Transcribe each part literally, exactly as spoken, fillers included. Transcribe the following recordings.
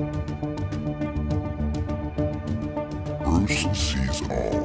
Bruce sees all.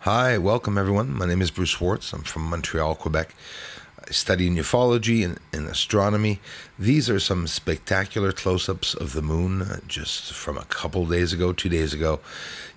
Hi, welcome everyone. My name is Bruce Schwartz. I'm from Montreal, Quebec. I study ufology and, and astronomy. These are some spectacular close-ups of the moon just from a couple days ago, two days ago.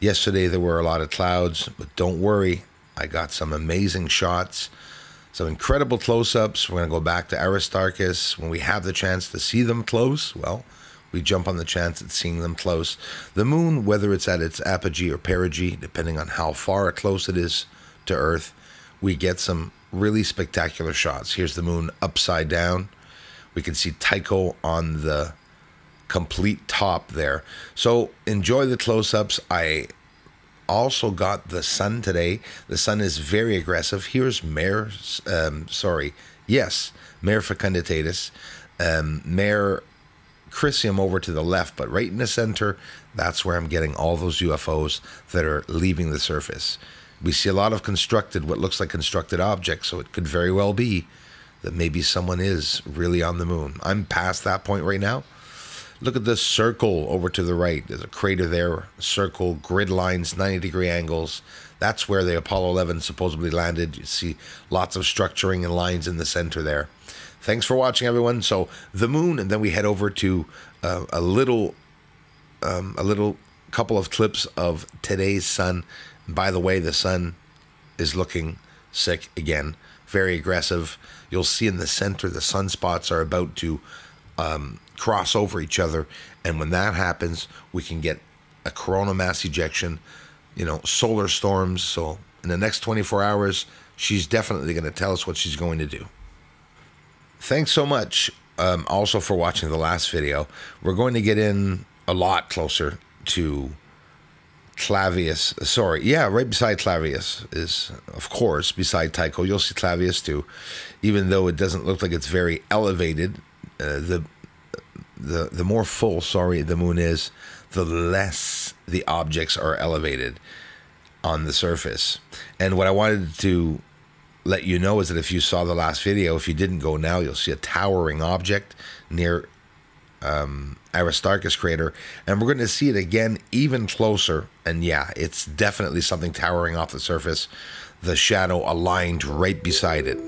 Yesterday there were a lot of clouds, but don't worry. I got some amazing shots, some incredible close-ups. We're going to go back to Aristarchus. When we have the chance to see them close, well, we jump on the chance at seeing them close. The moon, whether it's at its apogee or perigee, depending on how far or close it is to Earth, we get some really spectacular shots. Here's the moon upside down. We can see Tycho on the complete top there. So enjoy the close-ups. I also got the sun today. The sun is very aggressive. Here's Mare, um, sorry, yes, Mare Fecunditatis, um, Mare Crisium over to the left, but right in the center, that's where I'm getting all those U F Os that are leaving the surface. We see a lot of constructed, what looks like constructed objects, so it could very well be that maybe someone is really on the moon. I'm past that point right now. Look at the circle over to the right. There's a crater there, circle, grid lines, ninety degree angles. That's where the Apollo eleven supposedly landed. You see lots of structuring and lines in the center there. Thanks for watching, everyone. So the moon, and then we head over to uh, a little, um, a little couple of clips of today's sun. And by the way, the sun is looking sick again, very aggressive. You'll see in the center, the sunspots are about to um, cross over each other, and when that happens, we can get a corona mass ejection. You know, solar storms. So in the next twenty-four hours, she's definitely going to tell us what she's going to do. Thanks so much um, also for watching the last video. We're going to get in a lot closer to Clavius. Sorry, yeah, right beside Clavius is, of course, beside Tycho. You'll see Clavius too. Even though it doesn't look like it's very elevated, uh, the, the, the more full, sorry, the moon is, the less the objects are elevated on the surface. And what I wanted to let you know is that if you saw the last video, if you didn't go now, you'll see a towering object near um, Aristarchus crater, and we're going to see it again even closer, and yeah, it's definitely something towering off the surface, the shadow aligned right beside it.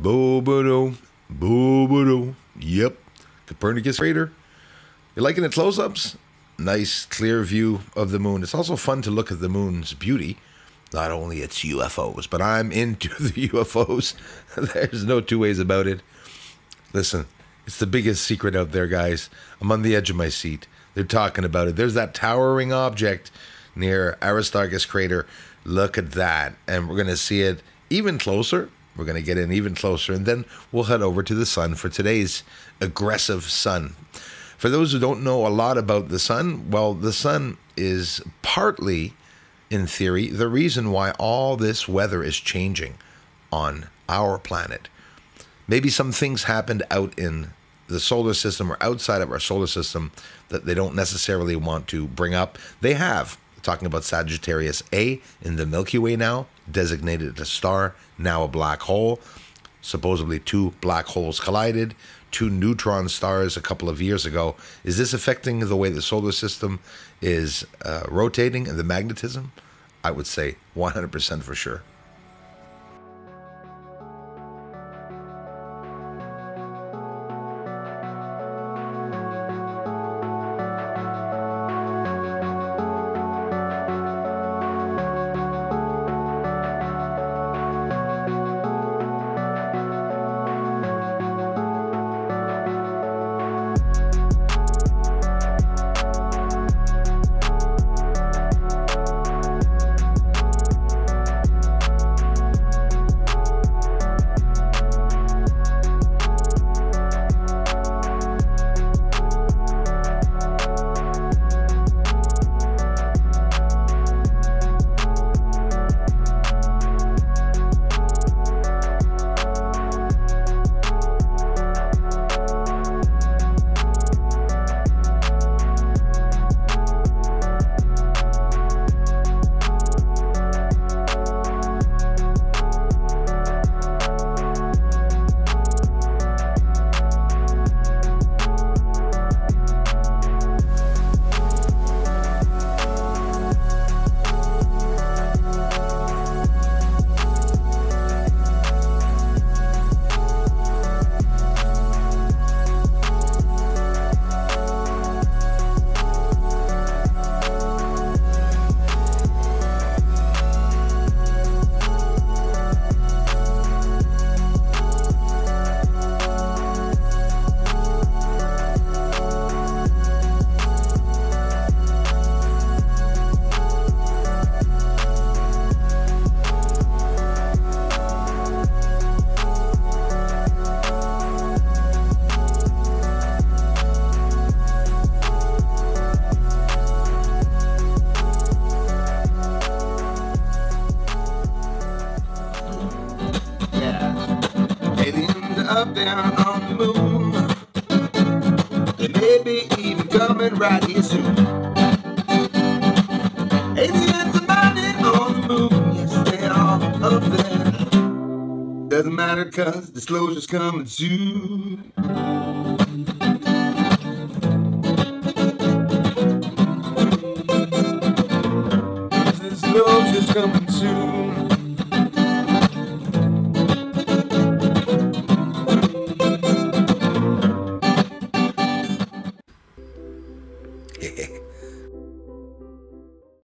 Boo-boo-doo. Boo-boo-doo. Yep. Copernicus crater. You liking the close-ups? Nice, clear view of the moon. It's also fun to look at the moon's beauty. Not only its U F Os, but I'm into the U F Os. There's no two ways about it. Listen, it's the biggest secret out there, guys. I'm on the edge of my seat. They're talking about it. There's that towering object near Aristarchus crater. Look at that. And we're going to see it even closer. We're going to get in even closer. And then we'll head over to the sun for today's aggressive sun. For those who don't know a lot about the sun, well, the sun is partly, in theory, the reason why all this weather is changing on our planet. Maybe some things happened out in the solar system or outside of our solar system that they don't necessarily want to bring up. They have. We're talking about Sagittarius A in the Milky Way now, designated a star, now a black hole. Supposedly two black holes collided, two neutron stars a couple of years ago. Is this affecting the way the solar system is uh, rotating and the magnetism? I would say one hundred percent for sure. Up there on the moon, they may be even coming right here soon. Aliens are mighty on the moon, yes they are up there. Doesn't matter cause disclosure's coming soon.